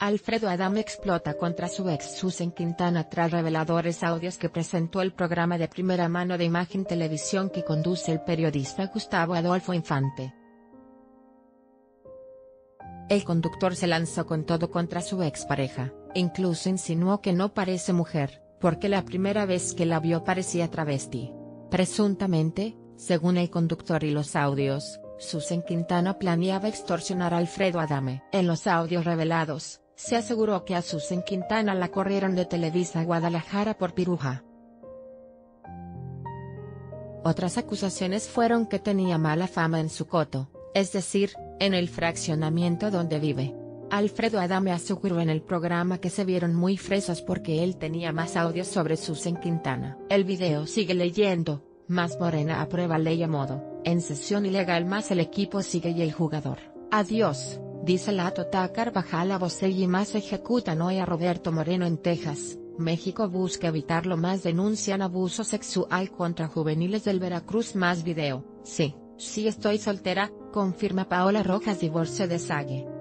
Alfredo Adame explota contra su ex Susan Quintana tras reveladores audios que presentó el programa de primera mano de Imagen Televisión que conduce el periodista Gustavo Adolfo Infante. El conductor se lanzó con todo contra su expareja, incluso insinuó que no parece mujer, porque la primera vez que la vio parecía travesti. Presuntamente, según el conductor y los audios, Susan Quintana planeaba extorsionar a Alfredo Adame. En los audios revelados, se aseguró que a Susan Quintana la corrieron de Televisa a Guadalajara por piruja. Otras acusaciones fueron que tenía mala fama en su coto, es decir, en el fraccionamiento donde vive. Alfredo Adame aseguró en el programa que se vieron muy fresas porque él tenía más audios sobre Susan Quintana. El video sigue leyendo, más Morena aprueba ley a modo, en sesión ilegal más el equipo sigue y el jugador. Adiós, dice la tota Carvajal a Boselli más ejecutan hoy a Roberto Moreno en Texas, México busca evitarlo más denuncian abuso sexual contra juveniles del Veracruz más video, sí, estoy soltera, confirma Paola Rojas divorcio de Sague.